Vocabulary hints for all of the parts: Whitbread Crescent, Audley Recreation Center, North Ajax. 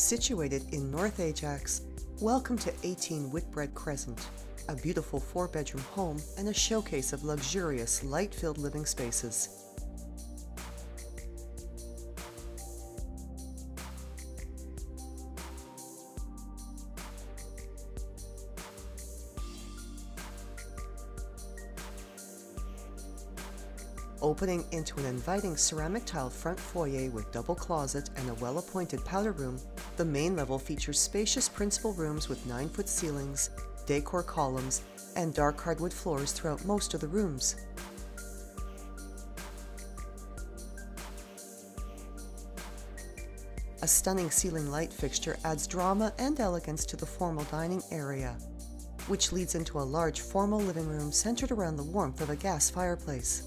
Situated in North Ajax, welcome to 18 Whitbread Crescent, a beautiful 4-bedroom home and a showcase of luxurious, light-filled living spaces. Opening into an inviting ceramic tile front foyer with double closet and a well-appointed powder room, the main level features spacious principal rooms with 9-foot ceilings, decor columns, and dark hardwood floors throughout most of the rooms. A stunning ceiling light fixture adds drama and elegance to the formal dining area, which leads into a large formal living room centered around the warmth of a gas fireplace.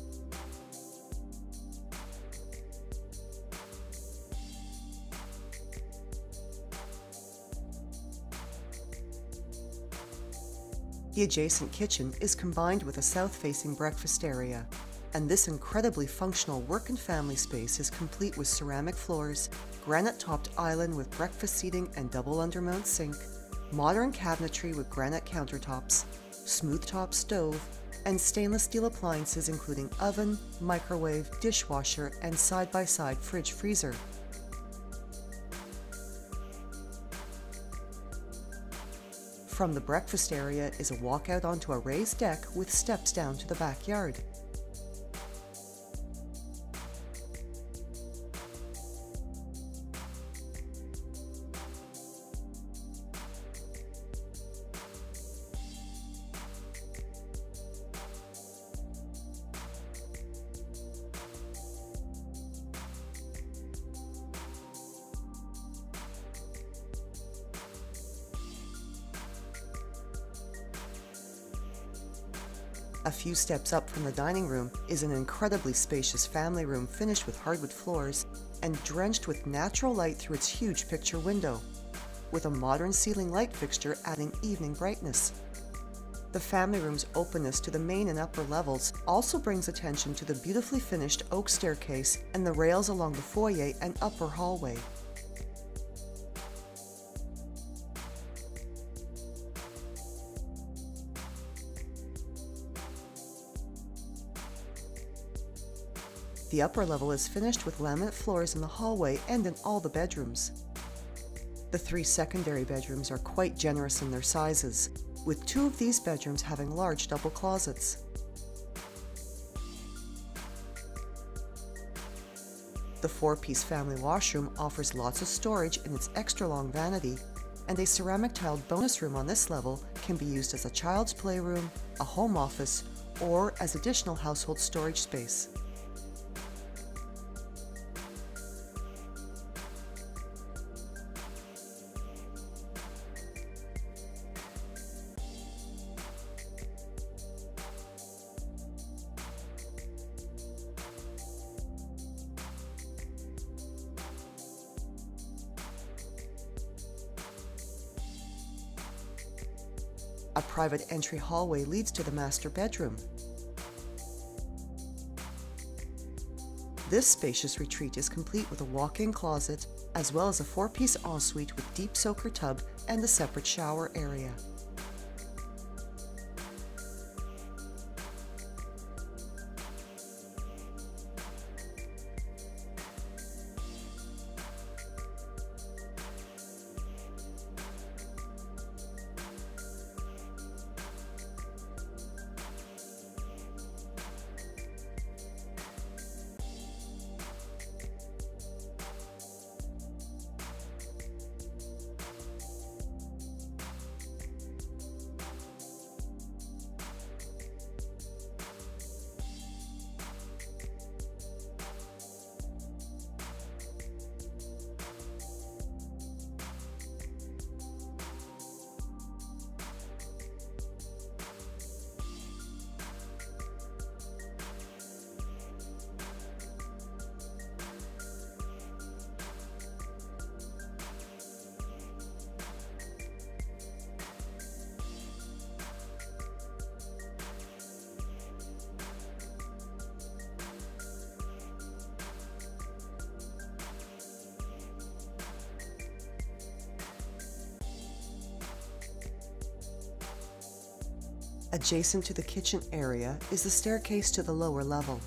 The adjacent kitchen is combined with a south-facing breakfast area, and this incredibly functional work and family space is complete with ceramic floors, granite-topped island with breakfast seating and double undermount sink, modern cabinetry with granite countertops, smooth-top stove, and stainless steel appliances including oven, microwave, dishwasher, and side-by-side fridge-freezer. From the breakfast area is a walkout onto a raised deck with steps down to the backyard. A few steps up from the dining room is an incredibly spacious family room finished with hardwood floors and drenched with natural light through its huge picture window, with a modern ceiling light fixture adding evening brightness. The family room's openness to the main and upper levels also brings attention to the beautifully finished oak staircase and the rails along the foyer and upper hallway. The upper level is finished with laminate floors in the hallway and in all the bedrooms. The 3 secondary bedrooms are quite generous in their sizes, with 2 of these bedrooms having large double closets. The 4-piece family washroom offers lots of storage in its extra-long vanity, and a ceramic-tiled bonus room on this level can be used as a child's playroom, a home office, or as additional household storage space. A private entry hallway leads to the master bedroom. This spacious retreat is complete with a walk-in closet, as well as a 4-piece ensuite with deep soaker tub and a separate shower area. Adjacent to the kitchen area is the staircase to the lower level.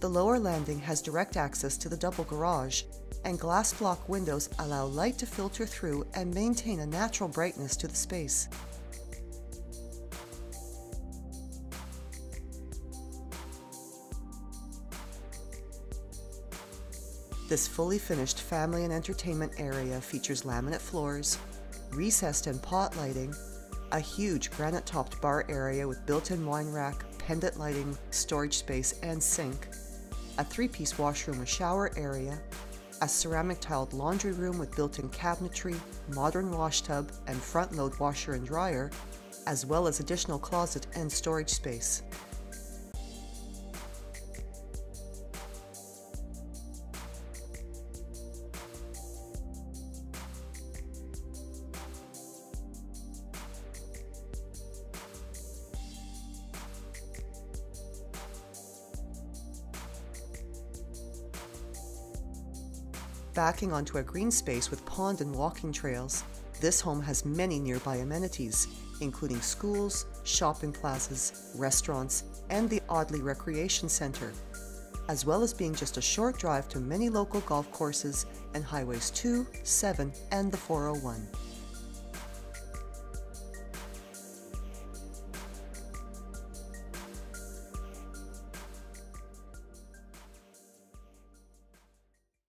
The lower landing has direct access to the double garage, and glass block windows allow light to filter through and maintain a natural brightness to the space. This fully finished family and entertainment area features laminate floors, recessed and pot lighting, a huge granite-topped bar area with built-in wine rack, pendant lighting, storage space and sink, a three-piece washroom or shower area, a ceramic-tiled laundry room with built-in cabinetry, modern wash tub and front-load washer and dryer, as well as additional closet and storage space. Backing onto a green space with pond and walking trails, this home has many nearby amenities, including schools, shopping plazas, restaurants, and the Audley Recreation Center, as well as being just a short drive to many local golf courses and highways 2, 7, and the 401.